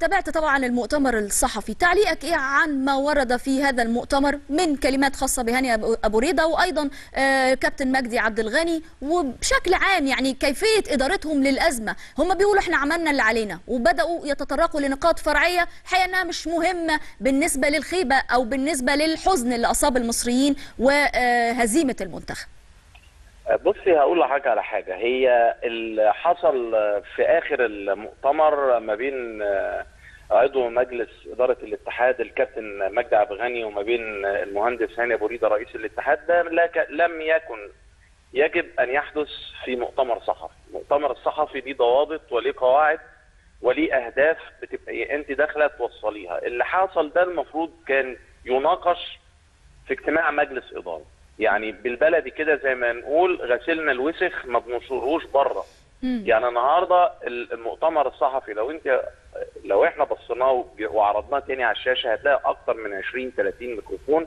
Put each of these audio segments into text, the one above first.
تابعت طبعا المؤتمر الصحفي، تعليقك ايه عن ما ورد في هذا المؤتمر من كلمات خاصه بهاني ابو ريدة وايضا كابتن مجدي عبد الغني، وبشكل عام يعني كيفيه ادارتهم للازمه؟ هم بيقولوا احنا عملنا اللي علينا وبداوا يتطرقوا لنقاط فرعيه الحقيقه انها مش مهمه بالنسبه للخيبه او بالنسبه للحزن اللي اصاب المصريين وهزيمه المنتخب. بصي هقول لحضرتك على حاجه، هي اللي حصل في اخر المؤتمر ما بين عضو مجلس اداره الاتحاد الكابتن مجدي عبد الغني وما بين المهندس هاني ابو ريدة رئيس الاتحاد، ده لم يكن يجب ان يحدث في مؤتمر صحفي. المؤتمر الصحفي ليه ضوابط وليه قواعد وليه اهداف بتبقى انت داخله توصليها، اللي حصل ده المفروض كان يناقش في اجتماع مجلس اداره. يعني بالبلدي كده زي ما نقول غسلنا الوسخ ما بنشرهوش بره. يعني النهارده المؤتمر الصحفي لو احنا بصيناه وعرضناه تاني على الشاشه هتلاقي اكتر من 20-30 ميكروفون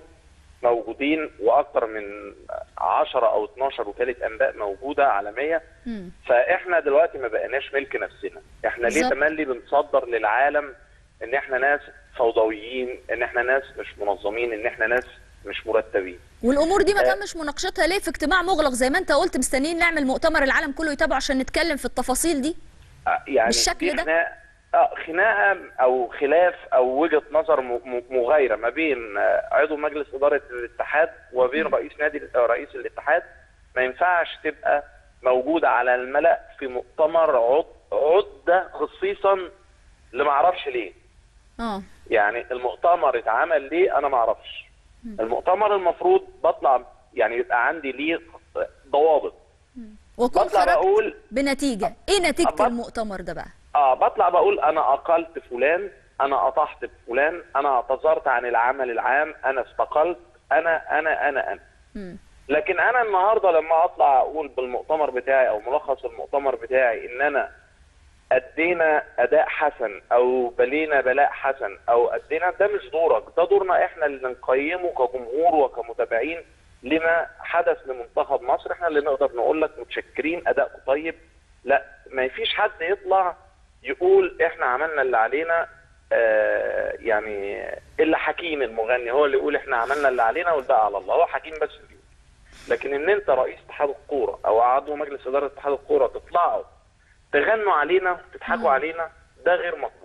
موجودين واكتر من 10 او 12 وكاله انباء موجوده عالميه. فاحنا دلوقتي ما بقيناش ملك نفسنا، احنا ليه تملي بنصدر للعالم ان احنا ناس فوضويين، ان احنا ناس مش منظمين، ان احنا ناس مش مرتبين. والامور دي ما تمش مناقشتها ليه في اجتماع مغلق زي ما انت قلت؟ مستنيين نعمل مؤتمر العالم كله يتابعه عشان نتكلم في التفاصيل دي يعني بالشكل ده؟ خناقه او خلاف او وجهه نظر مغايره ما بين عضو مجلس اداره الاتحاد وبين رئيس الاتحاد ما ينفعش تبقى موجوده على الملأ في مؤتمر عده خصيصا اللي ما اعرفش ليه. يعني المؤتمر اتعمل ليه انا ما اعرفش. المؤتمر المفروض بطلع يعني يبقى عندي ليه ضوابط وكون بقول بنتيجه، ايه نتيجه المؤتمر ده بقى؟ بطلع بقول انا اقلت فلان، انا قطعت فلان، انا اعتذرت عن العمل العام، انا استقلت، انا انا انا انا لكن انا النهارده لما اطلع اقول بالمؤتمر بتاعي او ملخص المؤتمر بتاعي ان انا ادينا اداء حسن او بلينا بلاء حسن او ادينا، ده مش دورك، ده دورنا احنا اللي نقيمه كجمهور وكمتابعين لما حدث لمنتخب مصر. احنا اللي نقدر نقول لك متشكرين ادائكم طيب. لا، ما فيش حد يطلع يقول احنا عملنا اللي علينا. يعني الا حكيم المغني هو اللي يقول احنا عملنا اللي علينا والباقي على الله، هو حكيم بس اللي يقول. لكن ان انت رئيس اتحاد الكوره او عضو مجلس اداره اتحاد الكوره تطلعوا تغنوا علينا وتضحكوا علينا، ده غير مقبول.